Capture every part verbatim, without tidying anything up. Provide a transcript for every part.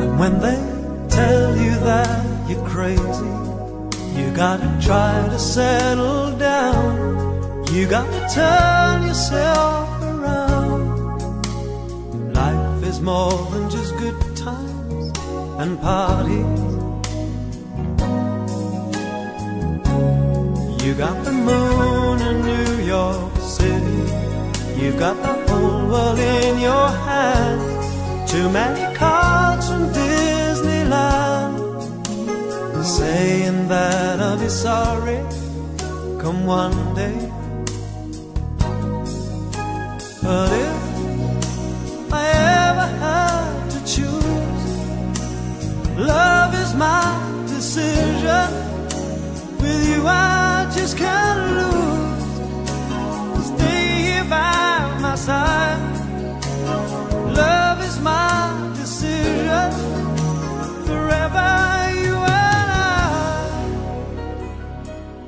And when they tell you that you're crazy, you gotta try to settle down. You gotta turn yourself around. Life is more than just good times and parties. You got the moon in New York City. You've got the whole world in your hands. Too many cards from Disneyland, saying that I'll be sorry come one day. But if I ever had to choose, love is my decision. With you I just can't lose. Stay here by my side. Love is my decision. Forever you and I.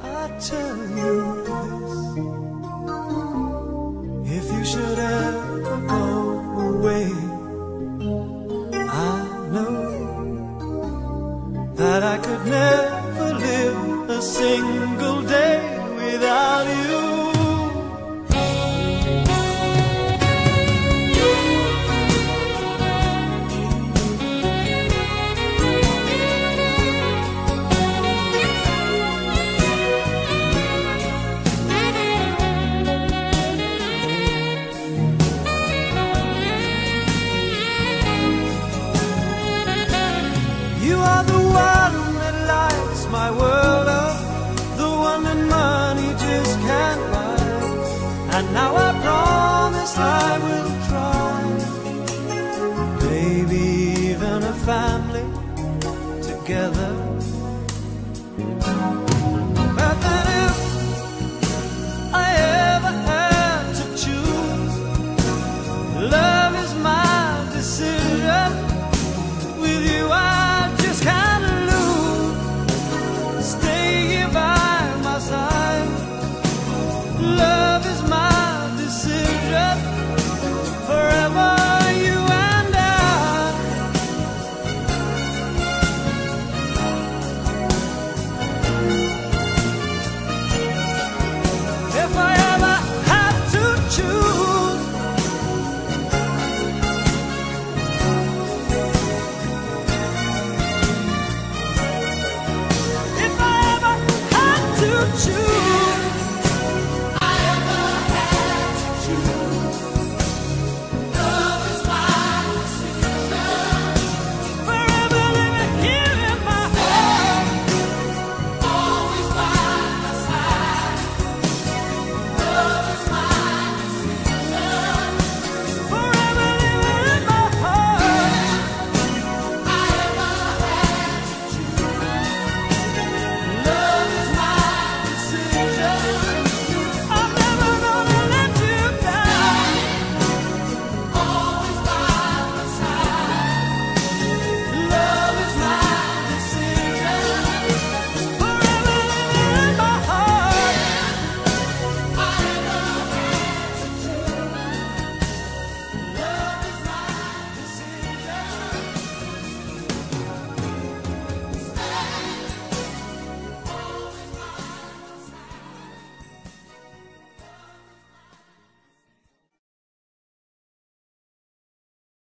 I tell you